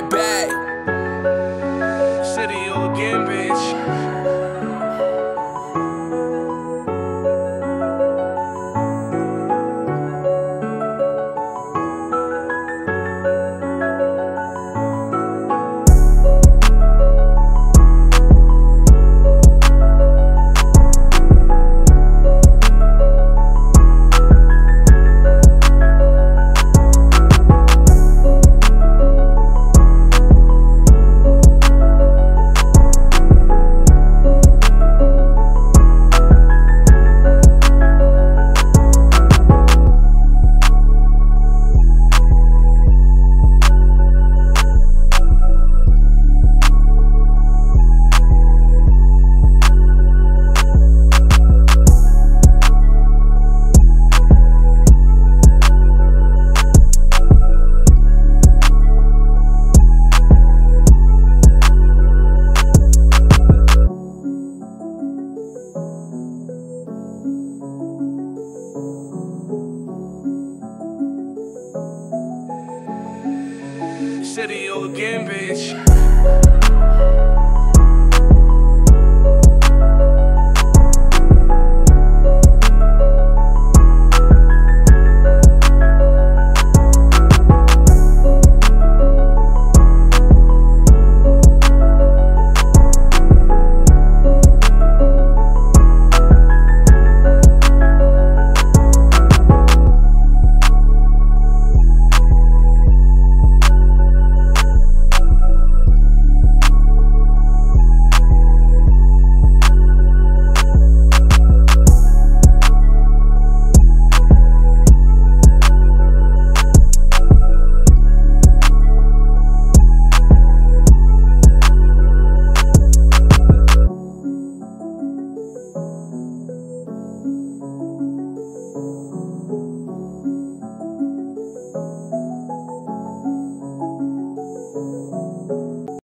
that bag. Shit to you again, bitch. Shit to you again, bitch.